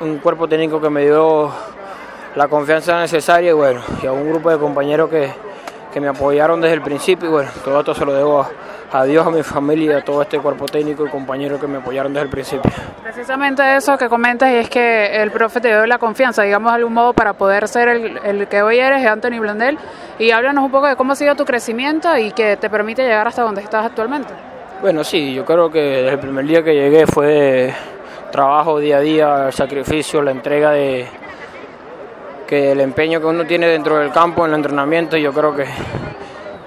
Un cuerpo técnico que me dio la confianza necesaria y bueno, y a un grupo de compañeros que me apoyaron desde el principio y bueno, todo esto se lo debo a Dios, a mi familia y a todo este cuerpo técnico y compañeros que me apoyaron desde el principio. Precisamente eso que comentas y es que el profe te dio la confianza, digamos de algún modo, para poder ser el que hoy eres, Anthony Blondel, y háblanos un poco de cómo ha sido tu crecimiento y que te permite llegar hasta donde estás actualmente. Bueno, sí, yo creo que desde el primer día que llegué fue trabajo día a día, el sacrificio, la entrega de el empeño que uno tiene dentro del campo, en el entrenamiento, y yo creo que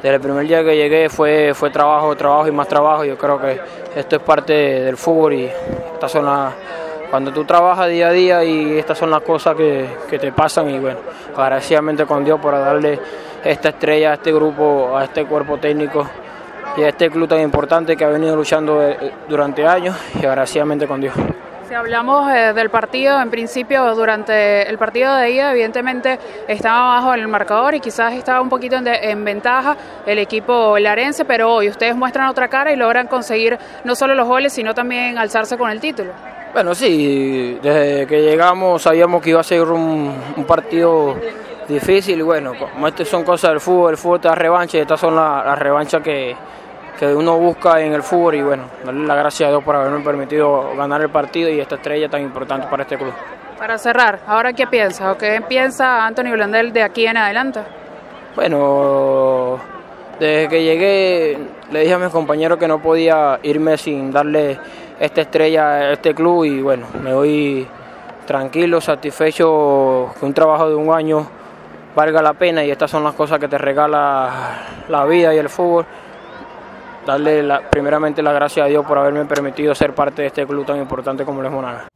desde el primer día que llegué fue trabajo, trabajo y más trabajo. Yo creo que esto es parte del fútbol y estas son cuando tú trabajas día a día y estas son las cosas que te pasan y bueno, agradecidamente con Dios por darle esta estrella a este grupo, a este cuerpo técnico y a este club tan importante que ha venido luchando durante años y agradecidamente con Dios. Si hablamos del partido, en principio durante el partido de ida evidentemente estaba abajo en el marcador y quizás estaba un poquito en ventaja el equipo larense, pero hoy ustedes muestran otra cara y logran conseguir no solo los goles sino también alzarse con el título. Bueno sí, desde que llegamos sabíamos que iba a ser un partido difícil y bueno, como estas son cosas del fútbol, el fútbol te da revancha y estas son las revanchas que uno busca en el fútbol y bueno, darle las gracias a Dios por haberme permitido ganar el partido y esta estrella tan importante para este club. Para cerrar, ¿ahora qué piensas o qué piensa Anthony Blondel de aquí en adelante? Bueno, desde que llegué le dije a mis compañeros que no podía irme sin darle esta estrella a este club y bueno, me voy tranquilo, satisfecho que un trabajo de un año valga la pena y estas son las cosas que te regala la vida y el fútbol. Darle primeramente las gracias a Dios por haberme permitido ser parte de este club tan importante como lo es Monagas.